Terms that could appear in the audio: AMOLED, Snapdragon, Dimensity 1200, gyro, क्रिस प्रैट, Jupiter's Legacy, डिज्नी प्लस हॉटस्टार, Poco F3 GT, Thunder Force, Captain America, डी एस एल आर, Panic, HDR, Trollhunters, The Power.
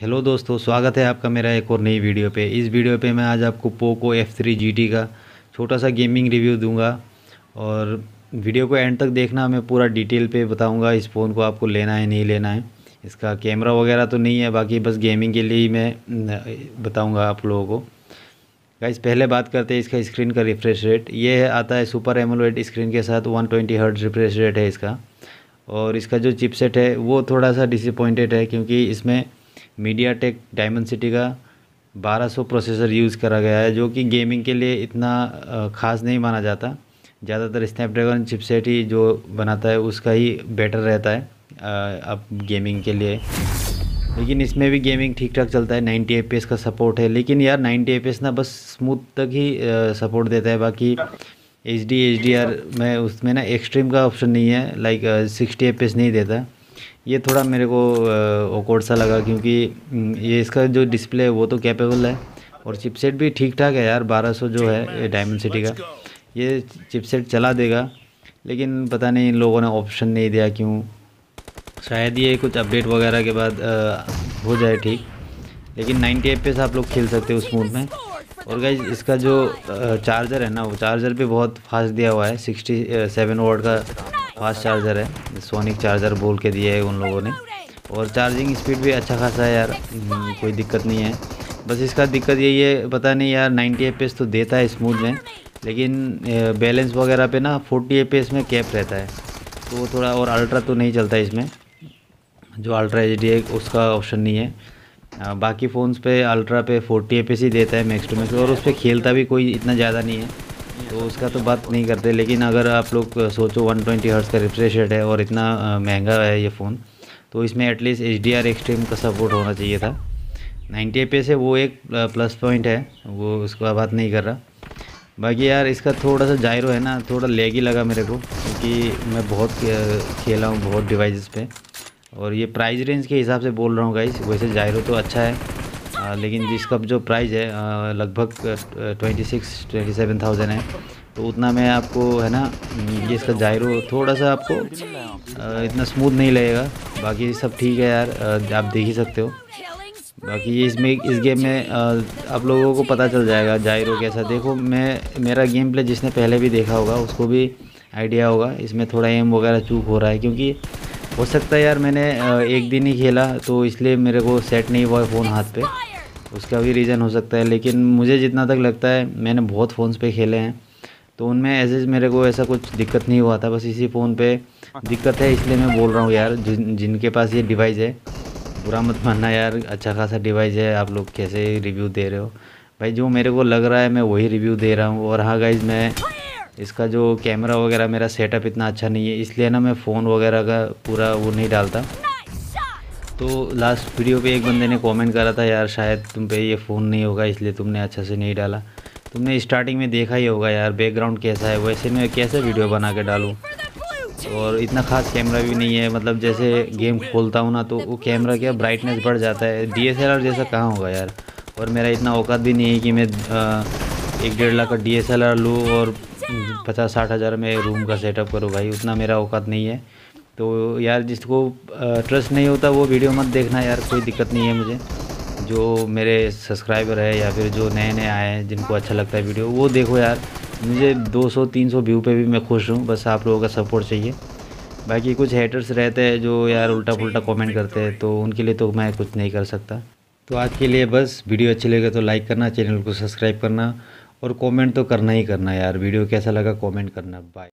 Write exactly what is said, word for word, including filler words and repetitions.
Hello दोस्तों, स्वागत है आपका मेरा एक और नई वीडियो पे। इस वीडियो पे मैं आज आपको Poco F three G T का छोटा सा गेमिंग रिव्यू दूंगा और वीडियो को एंड तक देखना। मैं पूरा डिटेल पे बताऊंगा इस फ़ोन को आपको लेना है नहीं लेना है। इसका कैमरा वगैरह तो नहीं है, बाकी बस गेमिंग के लिए ही मैं बताऊँगा आप लोगों को। गाइस, पहले बात करते हैं इसका स्क्रीन का रिफ्रेश रेट। ये आता है सुपर एमोलेड स्क्रीन के साथ, one twenty hertz refresh rate है इसका। और इसका जो चिपसेट है वो थोड़ा सा डिसअपॉइंटेड है क्योंकि इसमें मीडिया टेक डायमेंसिटी का बारह सौ प्रोसेसर यूज़ करा गया है, जो कि गेमिंग के लिए इतना ख़ास नहीं माना जाता। ज़्यादातर स्नैपड्रैगन चिपसेट ही जो बनाता है उसका ही बेटर रहता है अब गेमिंग के लिए। लेकिन इसमें भी गेमिंग ठीक ठाक चलता है, नाइन्टी एफ पी एस का सपोर्ट है। लेकिन यार नाइन्टी एफ पी एस ना बस स्मूथ तक ही सपोर्ट देता है, बाकी H D H D R में उसमें ना एक्सट्रीम का ऑप्शन नहीं है, like sixty F P S नहीं देता। ये थोड़ा मेरे को ऑकवर्ड सा लगा क्योंकि ये इसका जो डिस्प्ले है वो तो कैपेबल है और चिपसेट भी ठीक ठाक है यार, बारह सौ जो है डायमेंसिटी का ये चिपसेट चला देगा। लेकिन पता नहीं इन लोगों ने ऑप्शन नहीं दिया क्यों, शायद ये कुछ अपडेट वगैरह के बाद आ, हो जाए ठीक। लेकिन नाइन्टी एफ पी एस आप लोग खेल सकते हो स्मूथ में। और गाइस, इसका जो चार्जर है ना वो चार्जर भी बहुत फास्ट दिया हुआ है, सिक्सटी सेवन वाट का फास्ट चार्जर है, सोनिक चार्जर बोल के दिया है उन लोगों ने। और चार्जिंग स्पीड भी अच्छा खासा है यार, कोई दिक्कत नहीं है। बस इसका दिक्कत यही है, पता नहीं यार नाइन्टी एफ पी एस तो देता है स्मूथ में, लेकिन बैलेंस वगैरह पे ना फोर्टी एफ पी एस में कैप रहता है तो थोड़ा। और अल्ट्रा तो नहीं चलता इसमें, जो अल्ट्रा एच डी है उसका ऑप्शन नहीं है। बाकी फ़ोन्स पे अल्ट्रा पे फोर्टी एफ पी एस ही देता है मैक्स टू मैक्स, और उस पर खेलता भी कोई इतना ज़्यादा नहीं है तो उसका तो बात नहीं करते। लेकिन अगर आप लोग सोचो वन ट्वेंटी हर्ट्ज़ का रिफ्रेश रेट है और इतना महंगा है ये फ़ोन, तो इसमें at least H D R extreme का सपोर्ट होना चाहिए था। नाइन्टी एफ पी एस है वो एक प्लस पॉइंट है, वो उसका बात नहीं कर रहा। बाकी यार इसका थोड़ा सा जायरो है ना, थोड़ा लेग ही लगा मेरे को क्योंकि मैं बहुत खेला हूँ बहुत डिवाइसेस पे। और ये प्राइस रेंज के हिसाब से बोल रहा हूँ गाइस, वैसे जायरो तो अच्छा है आ, लेकिन जिसका जो प्राइस है लगभग twenty six twenty seven thousand है, तो उतना में आपको है ना ये इसका जायरो थोड़ा सा आपको आ, इतना स्मूथ नहीं लगेगा। बाकी सब ठीक है यार, आ, आप देख ही सकते हो। बाकी ये इसमें इस गेम में आ, आप लोगों को पता चल जाएगा जायरो कैसा। देखो, मैं मेरा गेम प्ले जिसने पहले भी देखा होगा उसको भी आइडिया होगा इसमें थोड़ा एम वगैरह चूक हो रहा है, क्योंकि हो सकता है यार मैंने एक दिन ही खेला तो इसलिए मेरे को सेट नहीं हुआ है फ़ोन हाथ पे, उसका भी रीज़न हो सकता है। लेकिन मुझे जितना तक लगता है, मैंने बहुत फ़ोन्स पे खेले हैं तो उनमें ऐसे मेरे को ऐसा कुछ दिक्कत नहीं हुआ था, बस इसी फ़ोन पे दिक्कत है इसलिए मैं बोल रहा हूँ यार। जिन जिनके पास ये डिवाइस है, बुरा मत मानना यार, अच्छा खासा डिवाइस है, आप लोग कैसे रिव्यू दे रहे हो भाई। जो मेरे को लग रहा है मैं वही रिव्यू दे रहा हूँ। और हाँ गाइज़, मैं इसका जो कैमरा वगैरह, मेरा सेटअप इतना अच्छा नहीं है इसलिए ना मैं फ़ोन वगैरह का पूरा वो नहीं डालता। तो लास्ट वीडियो पे एक बंदे ने कमेंट करा था यार, शायद तुम पे ये फ़ोन नहीं होगा इसलिए तुमने अच्छा से नहीं डाला। तुमने स्टार्टिंग में देखा ही होगा यार बैकग्राउंड कैसा है, वैसे मैं कैसे वीडियो बना के डालूँ। और इतना ख़ास कैमरा भी नहीं है, मतलब जैसे गेम खोलता हूँ ना तो वो कैमरा क्या ब्राइटनेस बढ़ जाता है, डी एस एल आर जैसा कहाँ होगा यार। और मेरा इतना औकात भी नहीं है कि मैं एक डेढ़ लाख का डी एस एल आर लूँ और पचास साठ हज़ार में रूम का सेटअप करो भाई, उतना मेरा औकात नहीं है। तो यार जिसको ट्रस्ट नहीं होता वो वीडियो मत देखना यार, कोई दिक्कत नहीं है मुझे। जो मेरे सब्सक्राइबर है या फिर जो नए नए आए हैं जिनको अच्छा लगता है वीडियो वो देखो यार, मुझे दो सौ तीन सौ व्यू पे भी मैं खुश हूँ, बस आप लोगों का सपोर्ट चाहिए। बाकी कुछ हेटर्स रहते हैं जो यार उल्टा पुल्टा कॉमेंट करते हैं, तो उनके लिए तो मैं कुछ नहीं कर सकता। तो आज के लिए बस, वीडियो अच्छी लगे तो लाइक करना, चैनल को सब्सक्राइब करना और कमेंट तो करना ही करना यार। वीडियो कैसा लगा कमेंट करना। बाय।